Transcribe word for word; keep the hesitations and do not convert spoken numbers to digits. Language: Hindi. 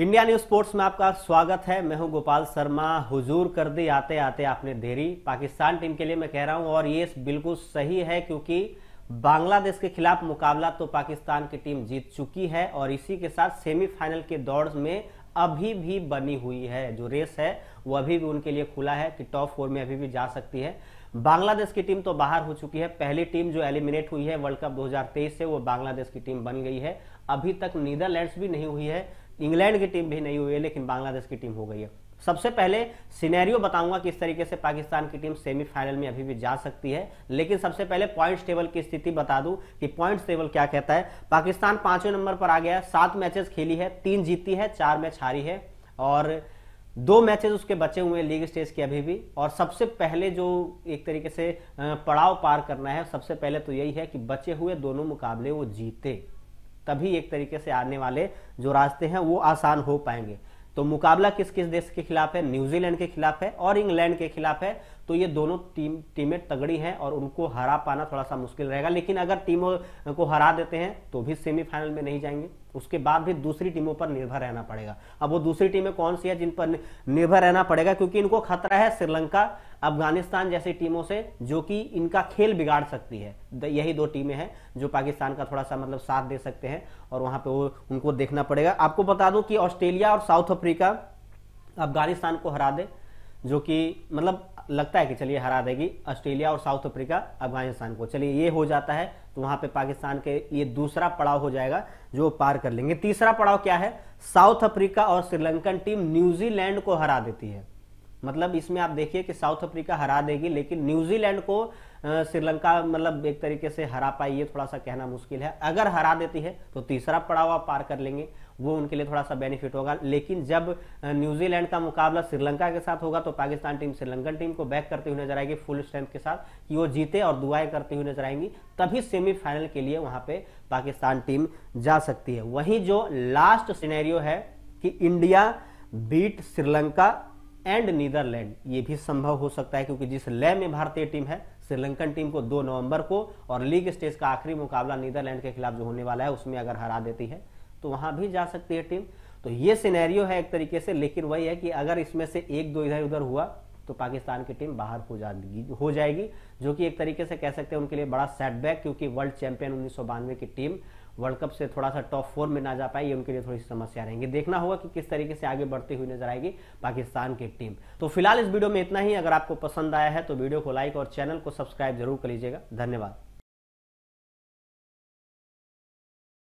इंडिया न्यूज स्पोर्ट्स में आपका स्वागत है। मैं हूं गोपाल शर्मा। हुजूर कर दी आते आते आपने देरी, पाकिस्तान टीम के लिए मैं कह रहा हूं, और ये बिल्कुल सही है क्योंकि बांग्लादेश के खिलाफ मुकाबला तो पाकिस्तान की टीम जीत चुकी है और इसी के साथ सेमीफाइनल के दौड़ में अभी भी बनी हुई है। जो रेस है वो अभी भी उनके लिए खुला है कि टॉप फोर में अभी भी जा सकती है। बांग्लादेश की टीम तो बाहर हो चुकी है। पहली टीम जो एलिमिनेट हुई है वर्ल्ड कप दो हज़ार तेईस से वो बांग्लादेश की टीम बन गई है। अभी तक नीदरलैंड भी नहीं हुई है, इंग्लैंड की टीम भी नहीं हुई है, लेकिन बांग्लादेश की टीम हो गई है। सबसे पहले सिनेरियो बताऊंगा किस तरीके से पाकिस्तान की टीम सेमीफाइनल में अभी भी जा सकती है, लेकिन सबसे पहले पॉइंट्स टेबल की स्थिति बता दूं कि पॉइंट्स टेबल क्या कहता है। पाकिस्तान पांचवें नंबर पर आ गया है। सात मैचेस खेली है, तीन जीती है, चार मैच हारी है और दो मैचेस उसके बचे हुए लीग स्टेज के अभी भी। और सबसे पहले जो एक तरीके से पड़ाव पार करना है, सबसे पहले तो यही है कि बचे हुए दोनों मुकाबले वो जीते, तभी एक तरीके से आने वाले जो रास्ते हैं वो आसान हो पाएंगे। तो मुकाबला किस किस देश के खिलाफ है? न्यूजीलैंड के खिलाफ है और इंग्लैंड के खिलाफ है। तो ये दोनों टीम टीमें तगड़ी हैं और उनको हरा पाना थोड़ा सा मुश्किल रहेगा, लेकिन अगर टीमों को हरा देते हैं तो भी सेमीफाइनल में नहीं जाएंगे। उसके बाद भी दूसरी टीमों पर निर्भर रहना पड़ेगा। अब वो दूसरी टीमें कौन सी है जिन पर निर्भर रहना पड़ेगा, क्योंकि इनको खतरा है श्रीलंका, अफगानिस्तान जैसी टीमों से जो कि इनका खेल बिगाड़ सकती है। यही दो टीमें हैं जो पाकिस्तान का थोड़ा सा मतलब साथ दे सकते हैं और वहां पे वो उनको देखना पड़ेगा। आपको बता दूं कि ऑस्ट्रेलिया और साउथ अफ्रीका अफगानिस्तान को हरा दे, जो कि मतलब लगता है कि चलिए हरा देगी ऑस्ट्रेलिया और साउथ अफ्रीका अफगानिस्तान को। चलिए ये हो जाता है तो वहां पे पाकिस्तान के ये दूसरा पड़ाव हो जाएगा जो पार कर लेंगे। तीसरा पड़ाव क्या है? साउथ अफ्रीका और श्रीलंकन टीम न्यूजीलैंड को हरा देती है। मतलब इसमें आप देखिए कि साउथ अफ्रीका हरा देगी लेकिन न्यूजीलैंड को श्रीलंका मतलब एक तरीके से हरा पाई ये थोड़ा सा कहना मुश्किल है। अगर हरा देती है तो तीसरा पड़ाव आप पार कर लेंगे, वो उनके लिए थोड़ा सा बेनिफिट होगा। लेकिन जब न्यूजीलैंड का मुकाबला श्रीलंका के साथ होगा तो पाकिस्तान टीम श्रीलंकन टीम को बैक करते हुए नजर आएगी फुल स्ट्रेंथ के साथ कि वो जीते और दुआएं करती हुई नजर आएंगी, तभी सेमीफाइनल के लिए वहां पे पाकिस्तान टीम जा सकती है। वहीं जो लास्ट सिनेरियो है कि India beat Sri Lanka and Netherlands, ये भी संभव हो सकता है क्योंकि जिस लय में भारतीय टीम है, श्रीलंकन टीम को दो नवंबर को और लीग स्टेज का आखिरी मुकाबला नीदरलैंड के खिलाफ जो होने वाला है उसमें अगर हरा देती है तो वहां भी जा सकती है टीम। तो ये सिनेरियो है एक तरीके से, लेकिन वही है कि अगर इसमें से एक दो इधर उधर हुआ तो पाकिस्तान की टीम बाहर हो जाएगी हो जाएगी जो कि एक तरीके से कह सकते हैं उनके लिए बड़ा सेटबैक, क्योंकि वर्ल्ड चैंपियन उन्नीस सौ बानवे की टीम वर्ल्ड कप से थोड़ा सा टॉप फोर में ना जा पाए, ये उनके लिए थोड़ी सी समस्या रहेंगी। देखना होगा कि किस तरीके से आगे बढ़ती हुई नजर आएगी पाकिस्तान की टीम। तो फिलहाल इस वीडियो में इतना ही। अगर आपको पसंद आया है तो वीडियो को लाइक और चैनल को सब्सक्राइब जरूर कर लीजिएगा। धन्यवाद।